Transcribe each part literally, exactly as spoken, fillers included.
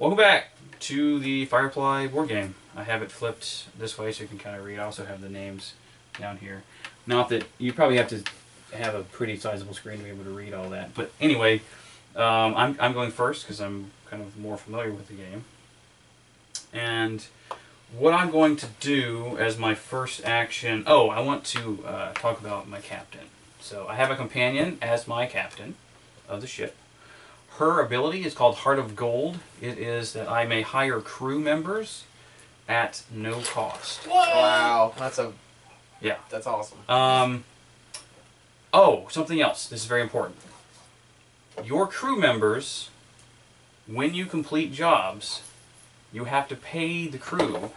Welcome back to the Firefly board game. I have it flipped this way so you can kind of read. I also have the names down here. Not that you probably have to have a pretty sizable screen to be able to read all that. But anyway, um, I'm, I'm going first because I'm kind of more familiar with the game. And what I'm going to do as my first action... Oh, I want to uh, talk about my captain. So I have a companion as my captain of the ship. Her ability is called Heart of Gold. It is that I may hire crew members at no cost. Whoa! Wow, that's a... Yeah. That's awesome. Um, oh, something else. This is very important. Your crew members, when you complete jobs, you have to pay the crew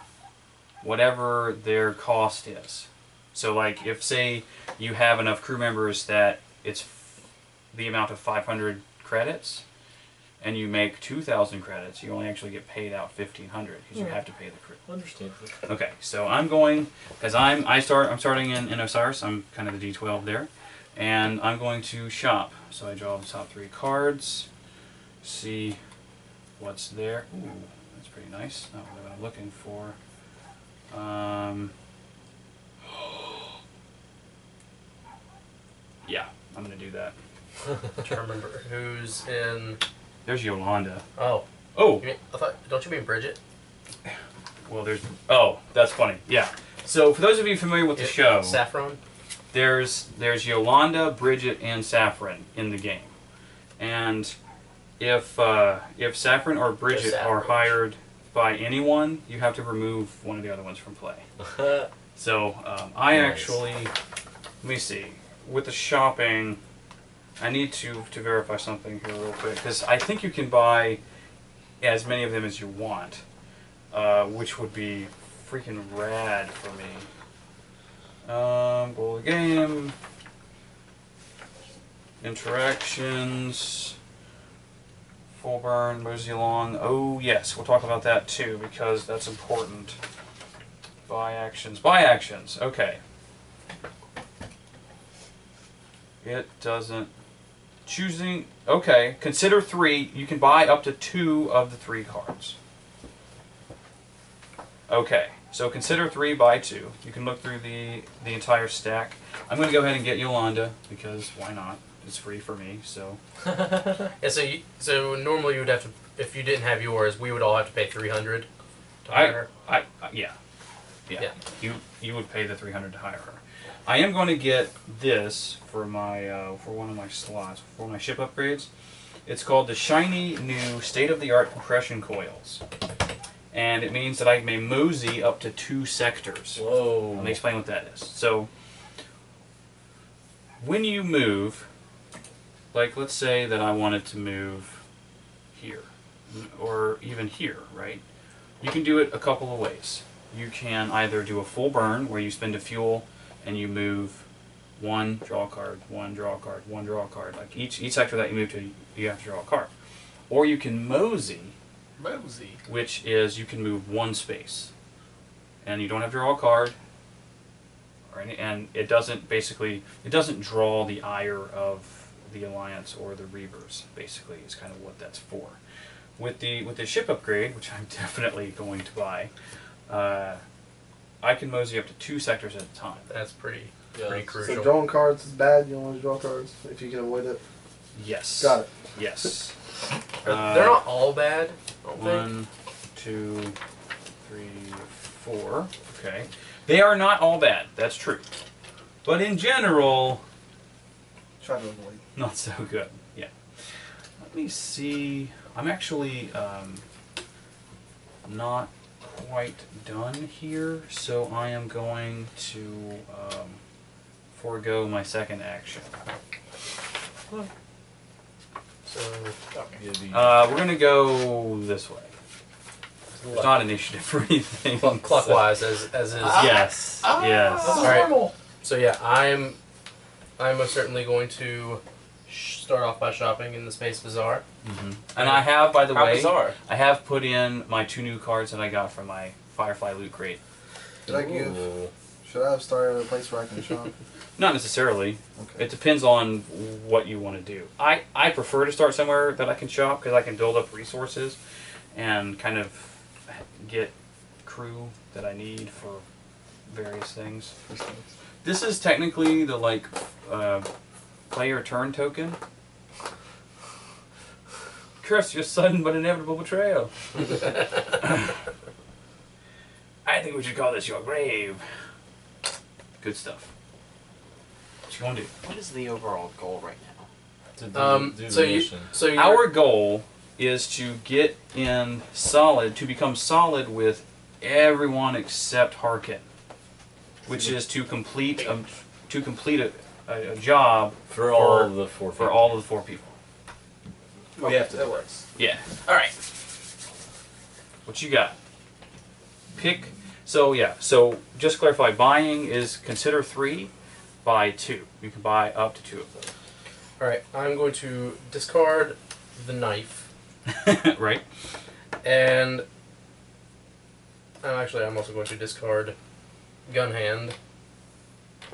whatever their cost is. So, like, if, say, you have enough crew members that it's f the amount of five hundred credits, and you make two thousand credits, you only actually get paid out fifteen hundred because yeah. you have to pay the crew. Understandable. Okay, so I'm going because I'm I start I'm starting in, in Osiris. I'm kind of the D twelve there, and I'm going to shop. So I draw the top three cards, see what's there. Ooh, that's pretty nice. Not really what I'm looking for. Um, yeah, I'm gonna do that. I'm trying to remember who's in. There's Yolanda. Oh. Oh. You mean, I thought. Don't you mean Bridget? Well, there's. Oh, that's funny. Yeah. So for those of you familiar with the it, show, Saffron. There's there's Yolanda, Bridget, and Saffron in the game, and if uh, if Saffron or Bridget Saffron. are hired by anyone, you have to remove one of the other ones from play. so um, I nice. actually let me see with the shopping. I need to, to verify something here real quick, because I think you can buy as many of them as you want, uh, which would be freaking rad for me. Um, goal of the game, interactions, full burn, mosey along. Oh yes, we'll talk about that too, because that's important. Buy actions, buy actions, okay. It doesn't... Choosing, okay, consider three. You can buy up to two of the three cards. Okay, so consider three, buy two. You can look through the, the entire stack. I'm going to go ahead and get Yolanda, because why not? It's free for me, so... yeah, so, you, so normally you would have to, if you didn't have yours, we would all have to pay three hundred to hire I, her. I, I, yeah. yeah. Yeah. You you would pay the three hundred to hire her. I am going to get this for my uh, for one of my slots for my ship upgrades. It's called the shiny new state-of-the-art compression coils, and it means that I may mosey up to two sectors. Whoa! Let me explain what that is. So, when you move, like let's say that I wanted to move here, or even here, right? You can do it a couple of ways. You can either do a full burn where you spend a fuel. And you move one draw card, one draw card, one draw card. Like each each sector that you move to, you have to draw a card. Or you can mosey, mosey, which is you can move one space, and you don't have to draw a card, or any, and it doesn't basically it doesn't draw the ire of the Alliance or the Reavers. Basically, is kind of what that's for. With the with the ship upgrade, which I'm definitely going to buy. Uh, I can mosey up to two sectors at a time. That's pretty, yeah, pretty crucial. So drawing cards is bad. You don't want to draw cards if you can avoid it. Yes. Got it. Yes. uh, They're not all bad. I don't one, think. two, three, four. Okay. They are not all bad. That's true. But in general, try to avoid. Not so good. Yeah. Let me see. I'm actually um, not. quite done here, so I am going to um, forego my second action. So uh, we're gonna go this way. It's not initiative for anything. Well, clockwise, so. as as is. Ah, yes. Ah, yes. All right. So yeah, I'm I'm most certainly going to start off by shopping in the Space Bazaar. Mm-hmm. And I have, by the How way, bizarre. I have put in my two new cards that I got from my Firefly loot crate. Did Ooh. I give Should I have started at a place where I can shop? Not necessarily. Okay. It depends on what you want to do. I, I prefer to start somewhere that I can shop because I can build up resources and kind of get crew that I need for various things. This is technically the like uh, player turn token. Curse your sudden but inevitable betrayal. I think we should call this your grave. Good stuff. What you want to do? What is the overall goal right now? To do, um, do so the you, mission. So our goal is to get in solid, to become solid with everyone except Harken, which is to complete a, to complete a, a, a job for, for all of the four people. for all of the four people. We okay, have to. That works. Yeah. All right. What you got? Pick. So yeah. So just to clarify. Buying is consider three, buy two. You can buy up to two of those. All right. I'm going to discard the knife. Right. And I'm actually I'm also going to discard gun hand.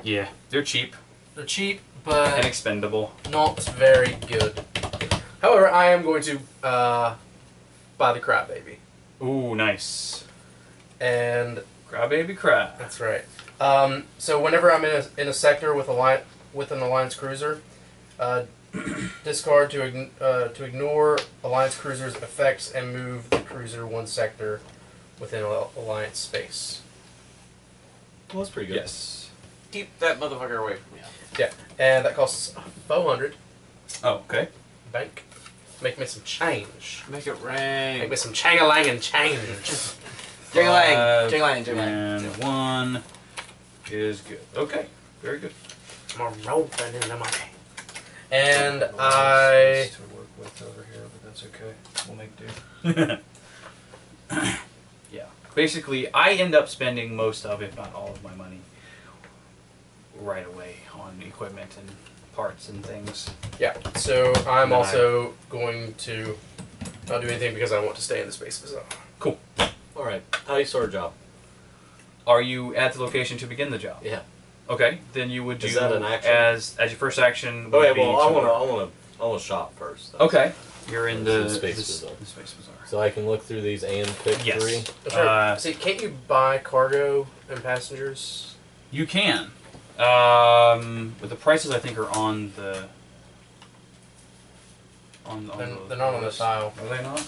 Yeah. They're cheap. They're cheap, but and expendable. Not very good. However, I am going to uh, buy the Crab Baby. Ooh, nice. And Crab Baby Crab. That's right. Um, so whenever I'm in a in a sector with a with an Alliance cruiser, uh, discard to ign uh, to ignore Alliance cruisers' effects and move the cruiser one sector within Alliance space. Well, that's pretty good. Yes. Keep that motherfucker away from me. Yeah, and that costs four hundred. Oh, okay. Bank. Make me some change. Make it rain. Make me some chang-a-lang and change. Jang-a-lang. Jang-a-lang. Jang-a-lang. And one is good. Okay. Very good. I'm rolling in the money. And I... to work with over here, but that's okay. We'll make do. Yeah. Basically, I end up spending most of, if not all of my money right away on equipment and parts and things. Yeah, so I'm and also I... going to not do anything because I want to stay in the Space Bazaar. Cool. Alright, how do you start a job? Are you at the location to begin the job? Yeah. Okay, then you would do Is that an action? as as your first action would okay, be well, I want to I want to I want to shop first. That's okay. You're in the, the, space, the, bazaar. the space Bazaar. So I can look through these and pick yes. three? That's right. Uh, See, can't you buy cargo and passengers? You can. Um, but the prices I think are on the. On, on they're, the they're not on the tile. Are they not?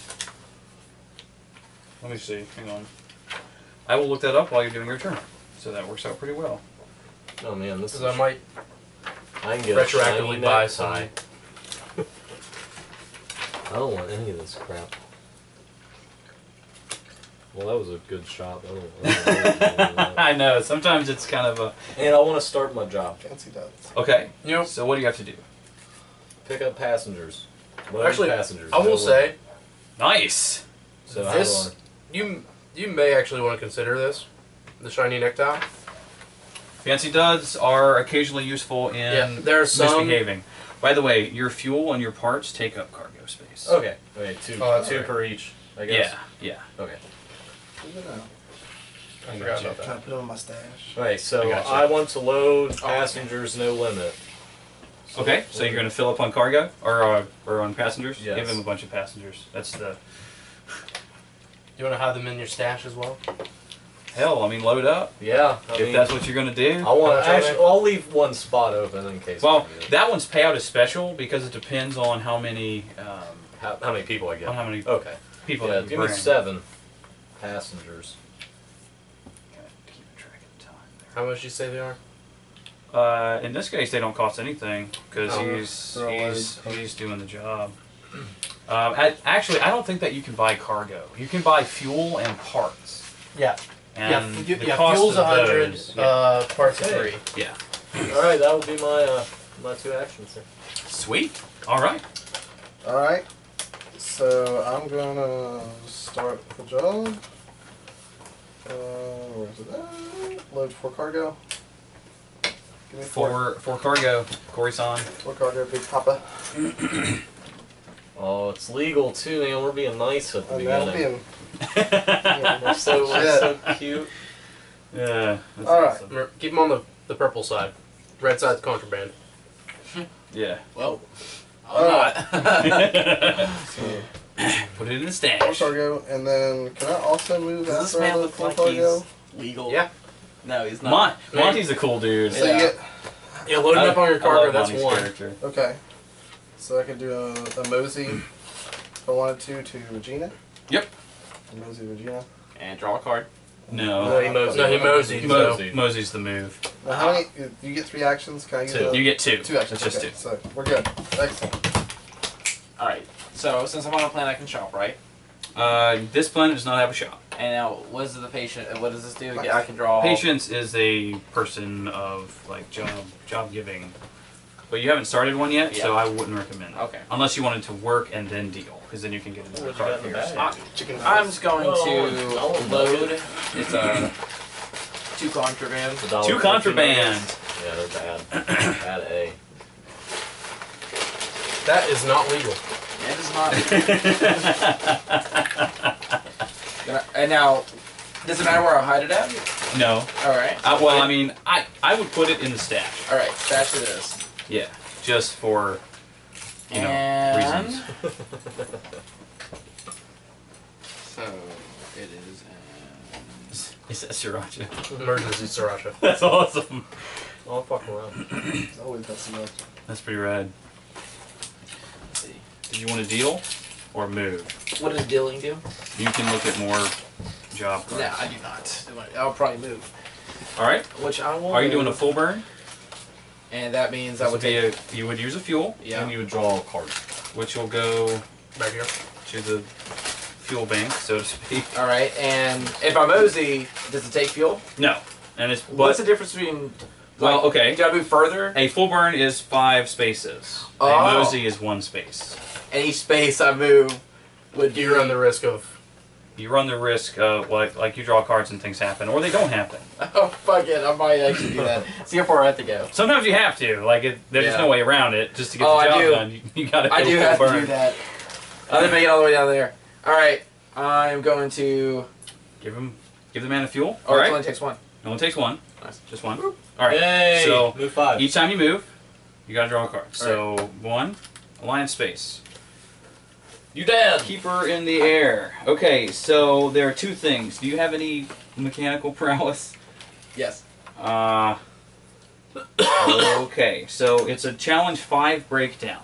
Let me see. Hang on. I will look that up while you're doing your turn. So that works out pretty well. Oh man, this is. I might. I can get retroactively buy some. I don't want any of this crap. Well, that was a good shot. I, don't, I, don't I know. Sometimes it's kind of a... And I want to start my job. Fancy does. Okay. Yep. So what do you have to do? Pick up passengers. Load actually, passengers. I will no say... Way. Nice! So this... Wanna... You, you may actually want to consider this. The shiny necktie. Fancy duds are occasionally useful in yeah, there are some... misbehaving. By the way, your fuel and your parts take up cargo space. Okay. Okay, two, uh, two right. per each, I guess. Yeah, yeah. Okay. I forgot about that. Trying to put on my stash. Right, so I, I want to load passengers, oh, okay. no limit. So okay, so you're going to fill up on cargo or uh, or on passengers? Yes. Give him a bunch of passengers. That's the. You want to have them in your stash as well? Hell, I mean, load up. Yeah. I if mean, that's what you're going to do. I want. Actually, I'll leave one spot open in case. Well, that one's payout is special because it depends on how many. Um, how, how many people I get? On how many? Okay. People. Yeah, that give bring. me seven. Passengers. Gotta keep track of time there. How much do you say they are? Uh, in this case, they don't cost anything because oh, he's he's always... he's doing the job. Um, I, actually, I don't think that you can buy cargo. You can buy fuel and parts. Yeah. And yeah. The yeah cost fuel's a hundred. Yeah. Uh, parts are okay. three. Yeah. All right, that will be my uh, my two actions here. Sweet. All right. All right. So I'm gonna start the job. Uh, where is it at? Load for cargo. Give me four. For, for cargo, Corey-san. For cargo, Big Papa. Oh, it's legal too, man. We're being nice at the oh, beginning. That'll be a... yeah, we're so, we're so cute. Yeah. Alright, awesome. Keep them on the, the purple side. Red side's contraband. Yeah. Well, I'm not. So, put it in the stash. Cargo, and then can I also move that? Does this man look like he's legal? Yeah. No, he's not. Mont Monty's a cool dude. So yeah. You get, yeah, load it up on your cargo. That's Monty's one. Character. Okay. So I could do a, a mosey, if I wanted to, to Regina. Yep. A mosey Regina. And draw a card. No. No, he moseyed. No, he moseyed. He moseyed. Mosey's the move. Now, how many? You get three actions. Can I use two? A, you get two. Two actions. That's okay. Just two. So we're good. Excellent. All right. So since I'm on a planet, I can shop, right? Uh, this planet does not have a shop. And now, what is the patient? What does this do? Nice. I can draw. Patience is a person of like job job giving, but you haven't started one yet, yeah. So I wouldn't recommend it. Okay. Unless you wanted to work and then deal, because then you can get another card from your stock. I'm just going oh, to load. It's a two contraband. A two contraband. Yeah, they're bad. Bad A. That is not legal. That is not. And now, does it matter where I hide it at? No. All right. So I, well, I, I mean, I I would put it in the stash. All right, stash it is. Yeah, just for you and... know reasons. So it is. And... It's that sriracha. Emergency sriracha. That's awesome. Oh, fuck around. It's always got sriracha. That's pretty rad. Did you want to deal or move? What does dealing do? You can look at more job cards. No, I do not. I'll probably move. All right. Which I will. Are you doing a full burn? And that means this I would take. A, you would use a fuel. Yeah. And you would draw a card, which will go back here to the fuel bank, so to speak. All right. And if I'm mosey, does it take fuel? No. And it's. But what's the difference between? Well, like, okay. Do I move further? A full burn is five spaces. Oh. A mosey is one space. Any space I move would you run the risk of you run the risk of like like you draw cards and things happen or they don't happen. Oh fuck it, I might actually do that. See how far I have to go. Sometimes you have to. Like it, there's yeah. just no way around it just to get oh, the job I do. done. You, you gotta go I do have burn. to do that. I didn't make it all the way down there. Alright. I'm going to give him give the man a fuel. Oh, right. It only takes one. It only takes one. Nice. Just one. Alright. Yay. So move five. Each time you move, you gotta draw a card. All so right. One, Alliance space. You dead! Keeper in the air. Okay, so there are two things. Do you have any mechanical prowess? Yes. Uh, okay, so it's a challenge five breakdown.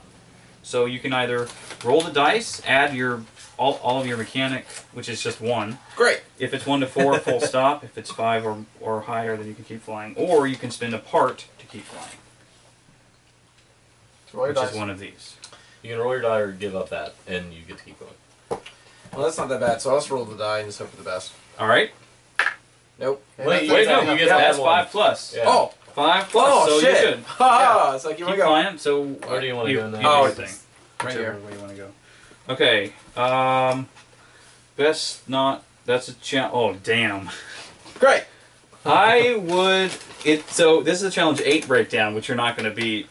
So you can either roll the dice, add your all, all of your mechanic, which is just one. Great. If it's one to four, full stop. If it's five or, or higher, then you can keep flying. Or you can spend a part to keep flying. Roll your dice. Which is one of these. You can roll your die or give up that, and you get to keep going. Well, that's not that bad, so I'll just roll the die and just hope for the best. Alright. Nope. Wait, wait, no, you get that's five plus. Yeah. Oh! Five plus, oh, so shit. you should. Ah, yeah. So keep flying, so... Where do you want to go in that? Oh, it's right here. Where you want to go. Okay, um... best not... That's a challenge... Oh, damn. Great! I would... It. So, this is a challenge eight breakdown, which you're not going to beat.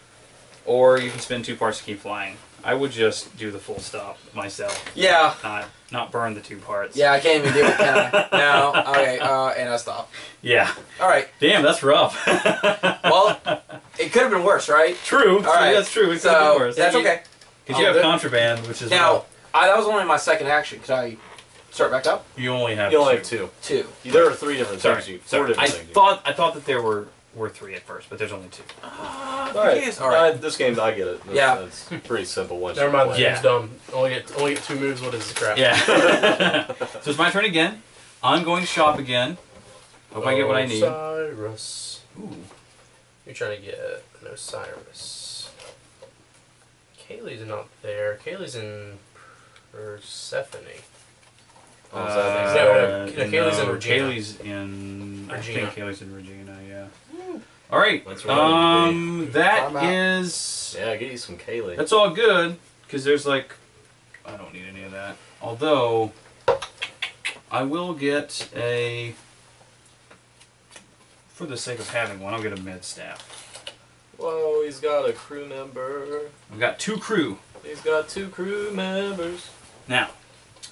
Or you can spend two parts to keep flying. I would just do the full stop myself. Yeah. Not, not burn the two parts. Yeah, I can't even do it, can I? No. Okay, uh, and I stop. Yeah. All right. Damn, that's rough. Well, it could have been worse, right? True. All right. That's true. It so, could have been worse. That's okay. Because you have contraband, which is... Now, I, that was only my second action. Could I start back up? You only have you only two. have two. Two. There are three different Sorry. things. You, four Sorry. different I things. Thought, I thought that there were... We're three at first, but there's only two. Uh, all right, all right. Uh, this game, I get it. That's, yeah, it's pretty simple. Once Never mind, the game's yeah. dumb. Only get only get two moves. What is this crap? Yeah. So it's my turn again. I'm going to shop again. Hope Osiris. I get what I need. Osiris. Ooh. You're trying to get an Osiris. Kaylee's not there. Kaylee's in Persephone. Uh, uh, no, no, Kaylee's no, in Regina. Kaylee's in. Regina. I think Kaylee's in Regina. Yeah. All right, um, that is... Yeah, get you some Kaylee. That's all good, because there's like... I don't need any of that. Although, I will get a... For the sake of having one, I'll get a med staff. Whoa, he's got a crew member. I've got two crew. He's got two crew members. Now,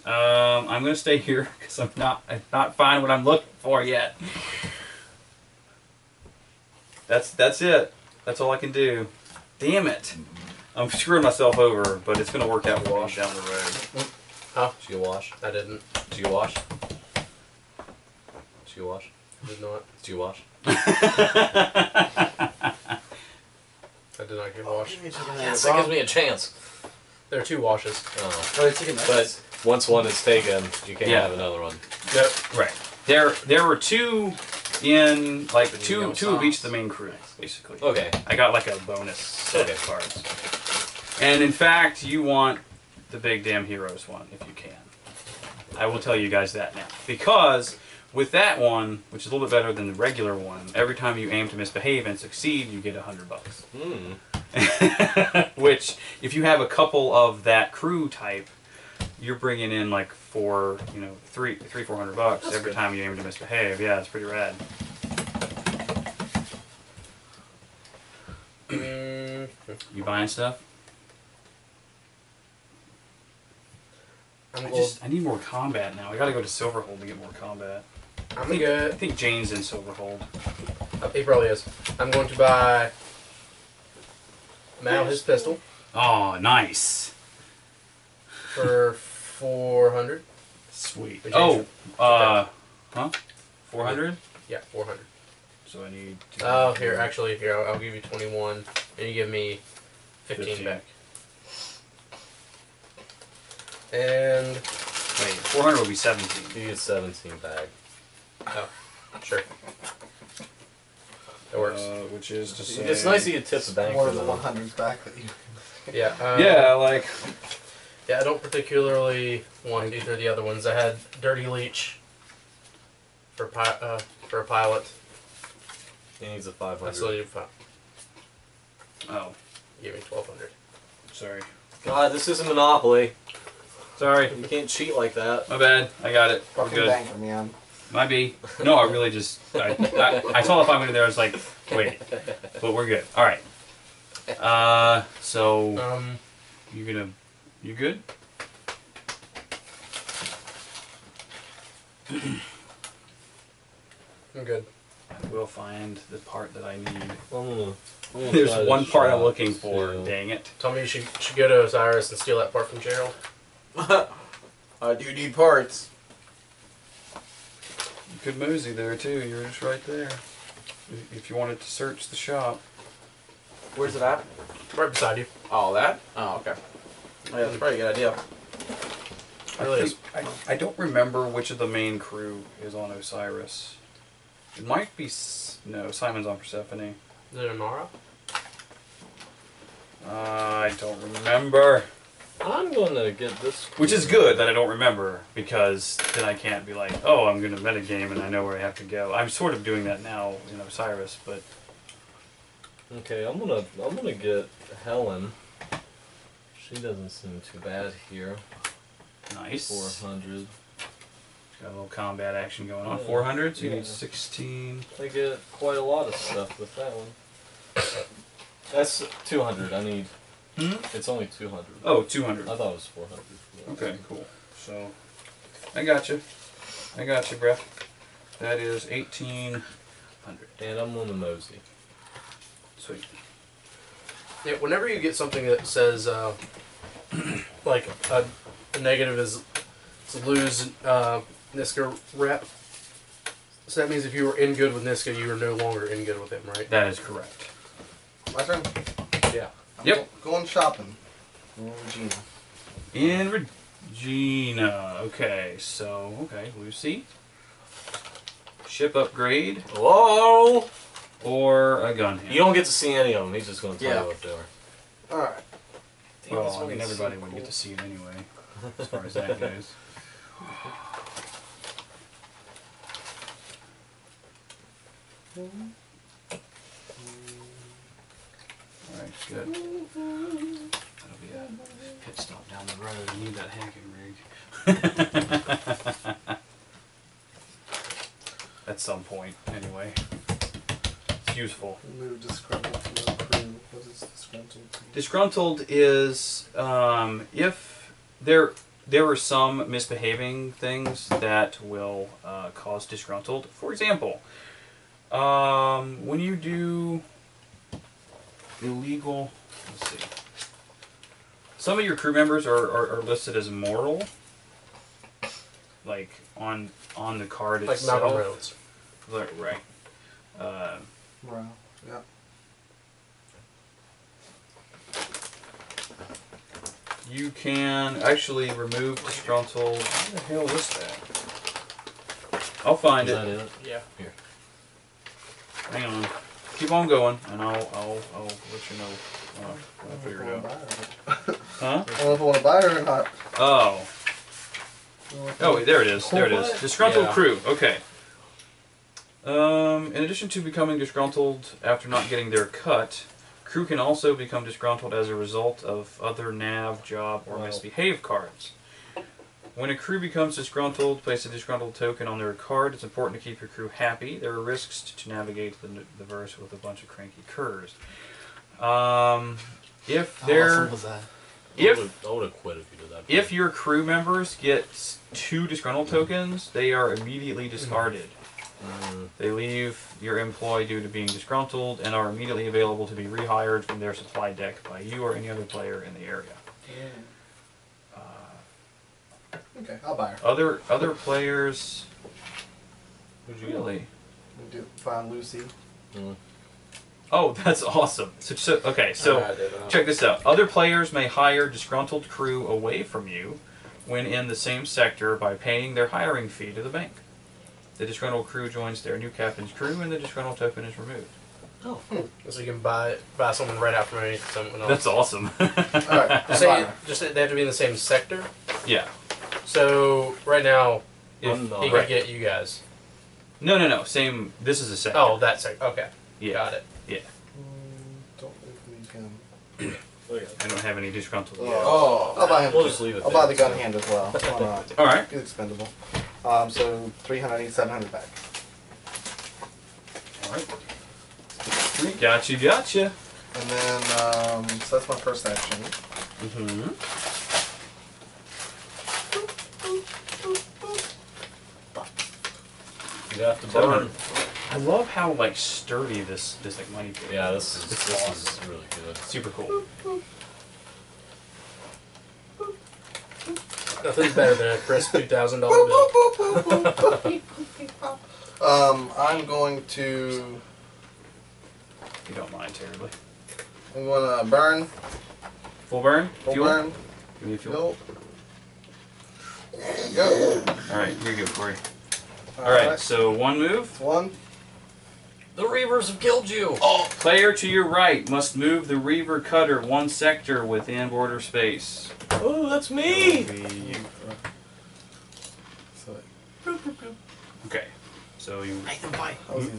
um, I'm going to stay here, because I'm not, I'm not finding what I'm looking for yet. That's that's it. That's all I can do. Damn it. I'm screwing myself over, but it's going to work out. Wash down the road. Huh? Did you wash? I didn't. Did you wash? Did you wash? I did not. Did you wash? I did not get washed. Oh, yes, that gives me a chance. There are two washes. Oh. Oh, but once one is taken, you can't yeah. have another one. Yep. Right. There, there were two in like the two, two of each of the main crew, basically. Okay. I got like a bonus set of cards. And in fact, you want the Big Damn Heroes one if you can. I will tell you guys that now, because with that one, which is a little bit better than the regular one, every time you aim to misbehave and succeed, you get a hundred bucks. Mm. Which, if you have a couple of that crew type, you're bringing in like four, you know, three, three, four hundred bucks That's every good. time you aim to misbehave. Yeah, it's pretty rad. You buying stuff? I'm I just I need more combat now. I gotta go to Silverhold to get more combat. I'm I think, gonna, I think Jane's in Silverhold. Uh, he probably is. I'm going to buy Mal his pistol. Oh, nice. For four hundred. Sweet. Oh, uh, huh? Four hundred. Yeah, four hundred. So I need. Oh, here, actually, here I'll, I'll give you twenty-one, and you give me fifteen, fifteen. Back. And wait, four hundred will be seventeen. You get seventeen back. Oh, sure. It works. Uh, which is to say, it's nice that you tip the bank more than one hundred's back that you. Yeah. Um, yeah, like. Yeah, I don't particularly want either of the other ones. I had Dirty Leech for pi uh, for a pilot. He needs a five hundred. I still need a five. Oh, give me twelve hundred. Sorry. God, this is a Monopoly. Sorry. You can't cheat like that. My bad. I got it. We're good. Bang for me on. Might be. No, I really just... I, I, I saw the five minute there. I was like, wait. But we're good. All right. Uh, so... Um, you gonna... You good? I'm good. I will find the part that I need. Oh. Oh, there's one part I'm looking for. Too. Dang it. Tell me you should, should go to Osiris and steal that part from Gerald. I do need parts. You could mosey there too. You're just right there. If you wanted to search the shop. Where's it at? Right beside you. Oh, that? Oh, okay. Yeah, that's probably a good idea. It really I, is. I, I don't remember which of the main crew is on Osiris. It might be... No, Simon's on Persephone. Is it Anara? Uh, I don't remember. I'm gonna get this. Which is good that I don't remember, because then I can't be like, oh, I'm gonna metagame and I know where I have to go. I'm sort of doing that now in Osiris, but okay, I'm gonna I'm gonna get Helen. She doesn't seem too bad here. Nice. Four hundred. Got a little combat action going on. Yeah. Four hundred, so you yeah. need sixteen. I get quite a lot of stuff with that one. That's two hundred I need. Mm-hmm. It's only two hundred. Oh, two hundred. I thought it was four hundred. Yeah. Okay, cool. So, I got you. I got you, bruh. That is eighteen hundred. And I'm on the mosey. Sweet. Yeah. Whenever you get something that says, uh, like a, a negative is to lose uh, Niska rep. So that means if you were in good with Niska, you are no longer in good with him, right? That is correct. My turn. Yeah. I'm yep. Going shopping. In Regina. In Regina. Okay, so, okay, Lucy. Ship upgrade. Hello! Or a gun hand. You don't get to see any of them. He's just going to tell yeah. you up there. Alright. Well, I mean, everybody would cool. get to see it anyway, as far as that goes. Alright, good. That'll be a pit stop down the road. I need that hacking rig. At some point, anyway. It's useful. Move disgruntled to no crew. What is disgruntled? Disgruntled is um, if there there are some misbehaving things that will uh, cause disgruntled. For example, Um, when you do illegal, let's see. Some of your crew members are, are, are listed as moral, like on on the card like itself. Like Malcolm Roads. Like, right. Uh, moral. Yeah. You can actually remove disgruntled. What the hell is that? I'll find is it. That it. Yeah. Here. Hang on. Keep on going, and I'll I'll I'll let you know uh, when I figure it out. Huh? I don't know if I want to buy her or not. Oh. Oh, wait, there it is. There it is. Disgruntled yeah. crew. Okay. Um, in addition to becoming disgruntled after not getting their cut, crew can also become disgruntled as a result of other nav, job, or wow. misbehave cards. When a crew becomes disgruntled, place a disgruntled token on their card. It's important to keep your crew happy. There are risks to navigate the, the verse with a bunch of cranky curs. Um, if they're, oh, if I would have quit if you did that. If your crew members get two disgruntled tokens, they are immediately discarded. Mm. They leave your employ due to being disgruntled and are immediately available to be rehired from their supply deck by you or any other player in the area. Yeah. Uh, okay, I'll buy her. Other other players. Who'd you really? Do find Lucy. Mm. Oh, that's awesome. So, so okay, so right, check this out. Other players may hire disgruntled crew away from you when in the same sector by paying their hiring fee to the bank. The disgruntled crew joins their new captain's crew, and the disgruntled token is removed. Oh, hmm. So you can buy buy someone right after me. Someone else. That's awesome. All right, so just they have to be in the same sector. Yeah. So right now, if he could right. get you guys. No, no, no. Same. This is a sector. Oh, that sector. Okay. Yeah. Got it. Yeah. Mm, don't leave me again. I don't have any disgruntled. Yeah. Oh, I'll buy him. We'll just leave it. I'll there, buy the gun so. hand as well. Why not? All right. It's expendable. Um, so three hundred, I need seven hundred back. Alright. Gotcha, gotcha. And then, um, so that's my first action. Mm-hmm. You have to burn. I love how, like, sturdy this, this like, money pit is. Yeah, this is, this awesome. is really good. Super cool. Nothing's better than a crisp two thousand dollar bill. um, I'm going to... You don't mind terribly. I'm going to burn. Full burn? Full fuel? burn. Give me a fuel. Nope. There you go. Alright, here you go, Corey. Alright, right. so one move. One. The Reavers have killed you! Oh. Player to your right must move the Reaver cutter one sector within border space. Oh, that's me! Okay, so you... Make them fight!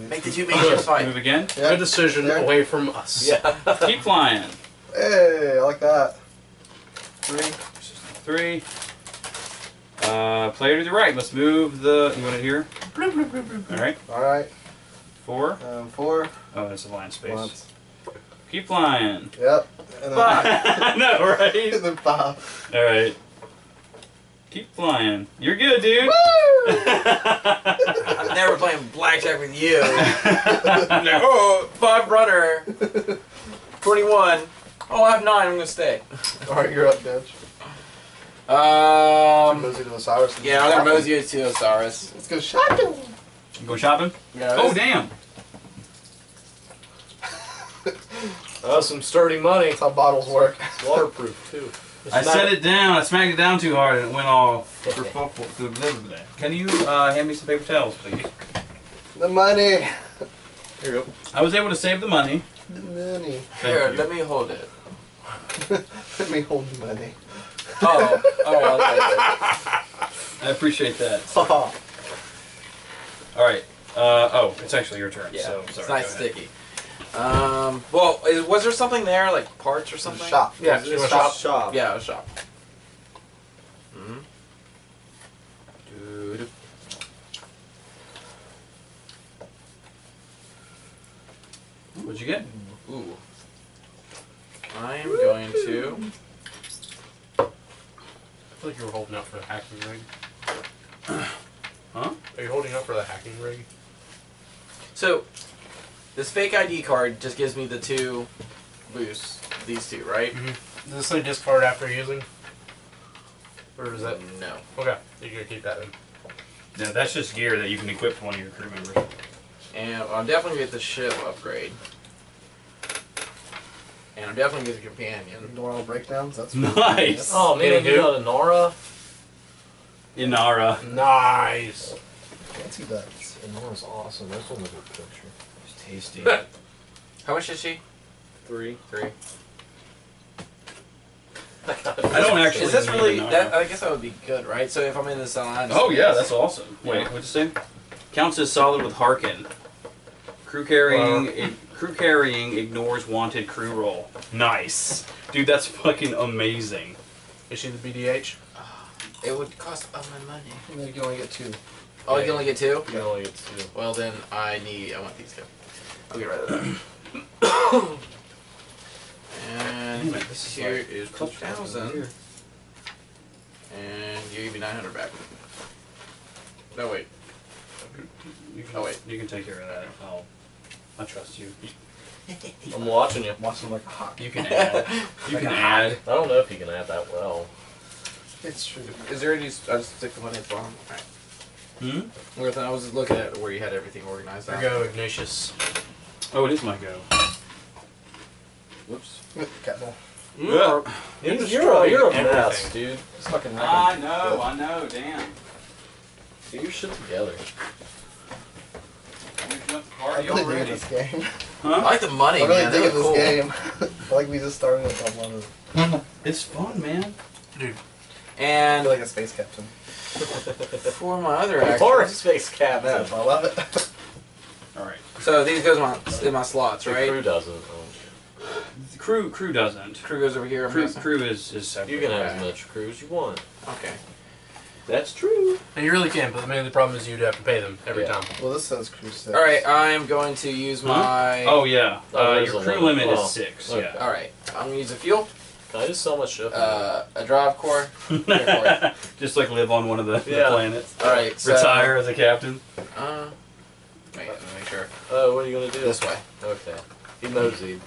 Make the two majors fight! Move again? Yep. Good decision yep. away from us. Yeah. Keep flying! Hey, I like that. Three. Three. Uh, player to the right must move the... You want it here? Alright. Alright. Four. Um, four. Oh, that's a blind space. Once. Keep flying. Yep. And then five. I know, right? And then five. All right. Keep flying. You're good, dude. Woo! I'm never playing blackjack with you. No. Five runner. twenty-one. Oh, I have nine. I'm going to stay. All right, you're up, Dutch. Um, Mosey to Osiris. Yeah, I'm going to Mosey to Osiris. Let's go shopping. Go shopping? Yeah, oh, damn. Oh, some sturdy money. That's how bottles work. It's waterproof, too. It's I set it down. I smacked it down too hard and it went all... Can you uh, hand me some paper towels, please? The money. Here you go. I was able to save the money. The money. Thank Here, you. let me hold it. Let me hold the money. Oh, oh I'll take it. I appreciate that. So. All right. Uh, oh, it's actually your turn. Yeah, so, sorry, it's nice sticky. Um, well, is, was there something there, like parts or something? Shop. Yeah, it was a shop. shop. Yeah, it was a shop. Mm-hmm. Dude. What'd you get? Ooh. I am going to... I feel like you were holding up for the hacking rig. Huh? Are you holding up for the hacking rig? So, this fake I D card just gives me the two boosts. These two, right? Mm-hmm. Is this a discard after using? Or is that? No. Okay. You're going to keep that in. No, that's just gear that you can equip one of your crew members. And I'm definitely going to get the ship upgrade. And I'm definitely going to get the companion. Neural breakdowns? That's nice! Oh, man, I get out Inara. Inara. Nice! I can't see that. Inara's awesome. That's one of her picture. It's tasty. How much is she? Three. Three. I don't actually. Is this really? That, I guess that would be good, right? So if I'm in this alliance. Oh yeah, that's awesome. Wait, yeah. What'd you say? Counts as solid with Harken. Crew carrying. Wow. Crew carrying ignores wanted crew roll. Nice, dude. That's fucking amazing. Is she the B D H? It would cost all my money. And then you only get two. Oh, yeah. You only get two. You only get two. Well then, I need. I want these two. I'll get rid of that. And this here is two thousand, and you give me nine hundred back. No, wait. You can, oh, wait. You can take care of that. I'll, I trust you. I'm watching you. I'm watching like a hawk. You can add. You like can add. Hawk. I don't know if you can add that well. It's true. Is there any... I'll just stick the money at the bottom. All right. Hmm? I was just looking at where you had everything organized. Here go, Ignatius. Oh, it is my go. Whoops. Catball. You're, you're, you're, you're a mess, dude. It's fucking I know, I know, damn. Get your shit together. I really dig this game. Huh? I like the money, I really man. dig this cool. game. I like we just started with a couple of them. It's fun, man. Dude. And... I feel like a space captain. For my other actions. Or a space captain. Yeah, I love it. Alright. So these goes in my, in my slots, right? The crew doesn't. Oh. The crew, crew doesn't. Crew goes over here. Crew, crew is, is separate. You can have as much crew as you want. Okay. That's true. And you really can, but the main the problem is you'd have to pay them every yeah. time. Well, this says crew six. All right, I'm going to use huh? my... Oh, yeah. Uh, your crew limit, limit well, is six. Look. Yeah. All right. I'm going to use a fuel. Can I just sell my ship? Uh, a drive core. Just, like, live on one of the, yeah. the planets. All right. So, retire as a captain. Uh, wait, let me make sure. Oh, uh, what are you going to do? This way. Okay. He moseyed.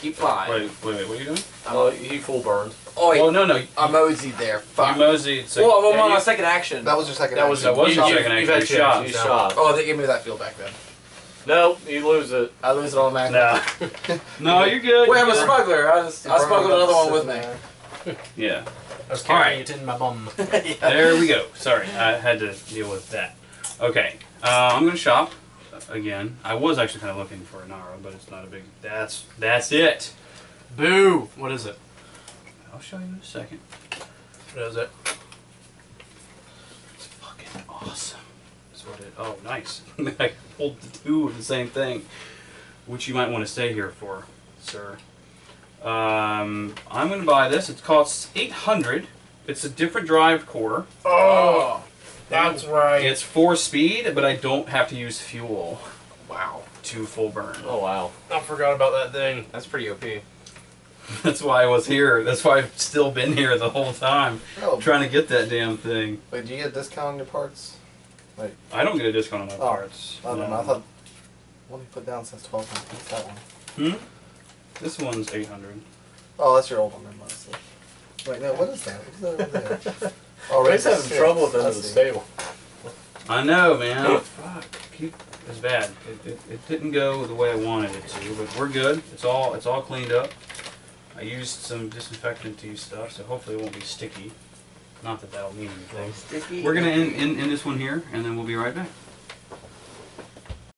Keep flying. Wait, wait, wait, what are you doing? Oh, he full burned. Oh, wait. Well, no, no. I moseyed there. Fuck. You moseyed. So well, I'm on my second action. That was your second that action. Was, that was your second action. You shot. You shot. Oh, they gave me that field back then. No, you lose it. I lose it on that. No. No, you're good. Wait, I'm a smuggler. I, just, I smuggled another one with me. Yeah. I was carrying it in my bum. Yeah. There we go. Sorry, I had to deal with that. Okay, uh, I'm going to shop. Again, I was actually kind of looking for Anara, but it's not a big. That's that's it. Boo! What is it? I'll show you in a second. What is it? It's fucking awesome. That's what it. Oh, nice. I pulled the two of the same thing, which you might want to stay here for, sir. Um, I'm going to buy this. It costs eight hundred. It's a different drive core. Oh. That's right. It's four speed, but I don't have to use fuel. Wow. Two full burn. Oh, wow. I forgot about that thing. That's pretty O P. That's why I was here. That's why I've still been here the whole time. Oh. Trying to get that damn thing. Wait, do you get a discount on your parts? Like, I don't get a discount on my oh, parts. I don't know. I thought what did you put down says twelve hundred. It's that one. Hmm? This one's eight hundred. Oh, that's your old one then, honestly. Wait, no, what is that? What is that over there? Oh, Ray's having six. trouble with the stable. I know, man. Oh, fuck. It was bad. It, it, it didn't go the way I wanted it to, but we're good. It's all it's all cleaned up. I used some disinfectant to use stuff, so hopefully it won't be sticky. Not that that'll mean anything. Sticky. We're gonna end, end, end this one here, and then we'll be right back.